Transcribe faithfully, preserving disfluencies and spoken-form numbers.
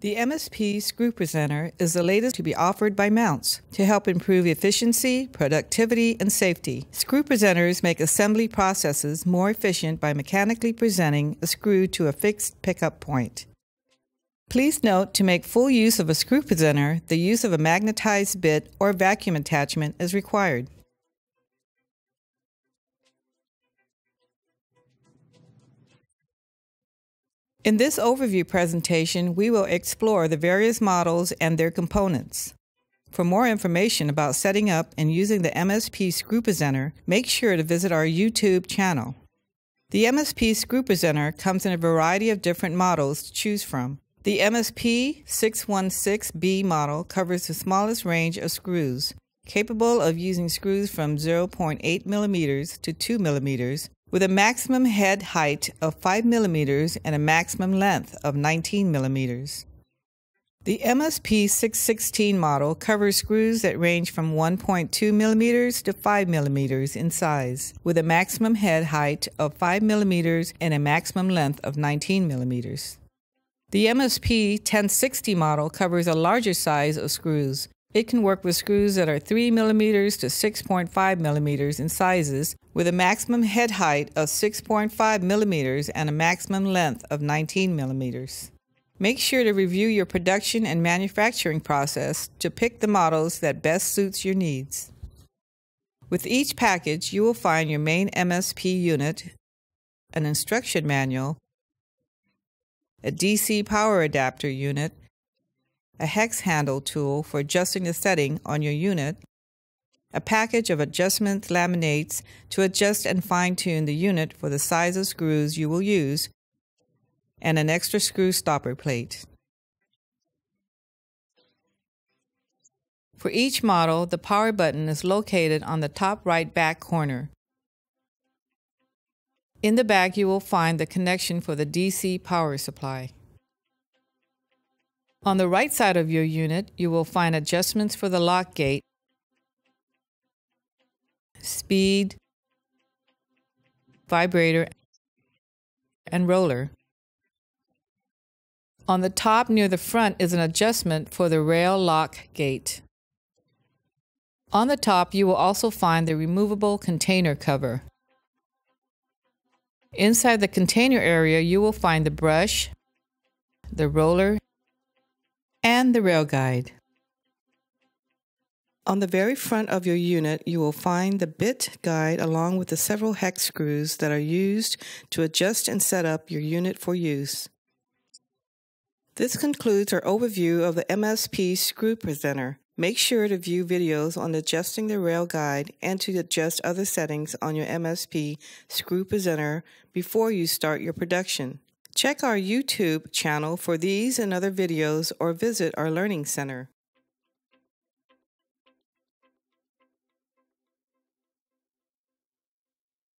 The M S P Screw Presenter is the latest to be offered by Mountz to help improve efficiency, productivity, and safety. Screw presenters make assembly processes more efficient by mechanically presenting a screw to a fixed pickup point. Please note, to make full use of a screw presenter, the use of a magnetized bit or vacuum attachment is required. In this overview presentation, we will explore the various models and their components. For more information about setting up and using the M S P Screw Presenter, make sure to visit our YouTube channel. The M S P Screw Presenter comes in a variety of different models to choose from. The M S P six one six B model covers the smallest range of screws, capable of using screws from zero point eight millimeters to two millimeters, with a maximum head height of five millimeters and a maximum length of nineteen millimeters. The M S P six sixteen model covers screws that range from one point two millimeters to five millimeters in size, with a maximum head height of five millimeters and a maximum length of nineteen millimeters. The M S P ten sixty model covers a larger size of screws. It can work with screws that are three millimeters to six point five millimeters in sizes, with a maximum head height of six point five millimeters and a maximum length of nineteen millimeters. Make sure to review your production and manufacturing process to pick the models that best suits your needs. With each package, you will find your main M S P unit, an instruction manual, a D C power adapter unit, a hex handle tool for adjusting the setting on your unit, a package of adjustment laminates to adjust and fine-tune the unit for the size of screws you will use, and an extra screw stopper plate. For each model, the power button is located on the top right back corner. In the back, you will find the connection for the D C power supply. On the right side of your unit, you will find adjustments for the lock gate, speed, vibrator, and roller. On the top near the front is an adjustment for the rail lock gate. On the top, you will also find the removable container cover. Inside the container area, you will find the brush, the roller, and the rail guide. On the very front of your unit, you will find the bit guide along with the several hex screws that are used to adjust and set up your unit for use. This concludes our overview of the M S P Screw Presenter. Make sure to view videos on adjusting the rail guide and to adjust other settings on your M S P Screw Presenter before you start your production. Check our YouTube channel for these and other videos, or visit our Learning Center.